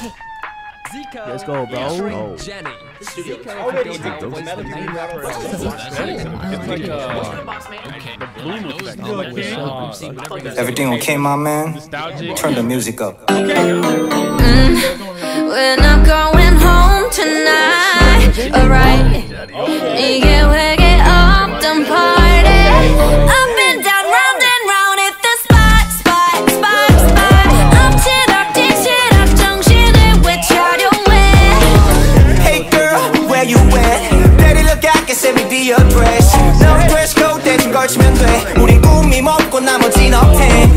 Let's go, bro. Oh. Jennie. Everything okay, my man? Turn the music up. We're not going home tonight. Alright. 우린 꿈이 먹고 나머진 업텐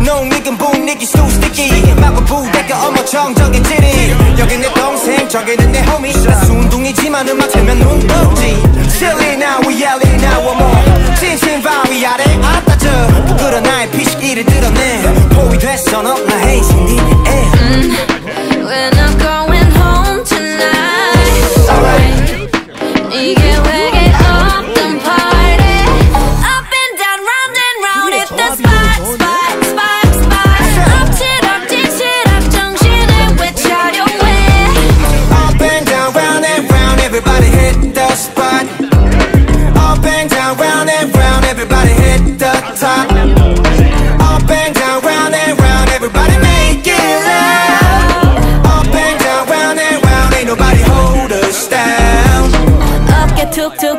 No nigga boom nigga still sticky 마구부 대가 어머 정적인 찌릿 여긴 내 동생 저기는 내 homie 라스 운동이지만 음악 틀면 눈 붓지 Silly now we yelling now one more 진심 바위 아래 안 따져 부끄러운 나의 피식기를 드러내 포위 됐어 너 나 헤이신이 We're not going home tonight Alright 이게 회계 없던 part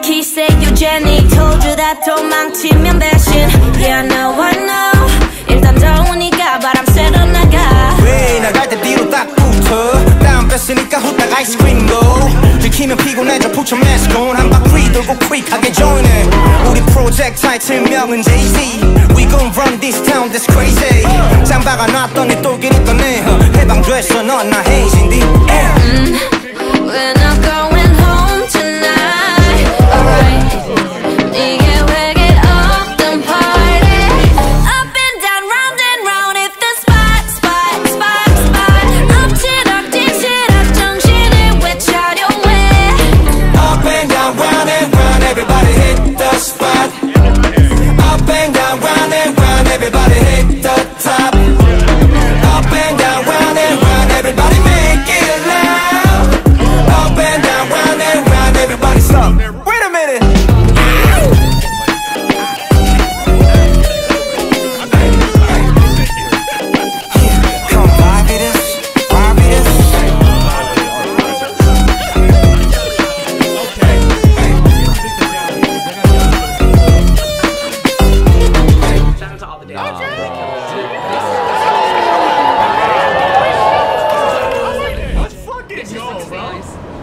He said you Jennie told you that 도망치면 대신 Yeah I know 일단 더우니까 바람 쐬러 나가 왜 나갈 때 뒤로 딱 붙어 땀 뺐으니까 후딱 아이스크림도 지키면 피곤해져 put your mask on 한 바퀴 돌고 quick하게 join해 우리 프로젝트의 팀명은 Jay-Z We gon' run this town that's crazy 장바가 놨더니 또 길이 떠네 해방됐어 넌 나 헤이진디 We're not going home tonight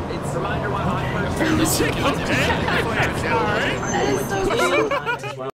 It's a reminder why I'm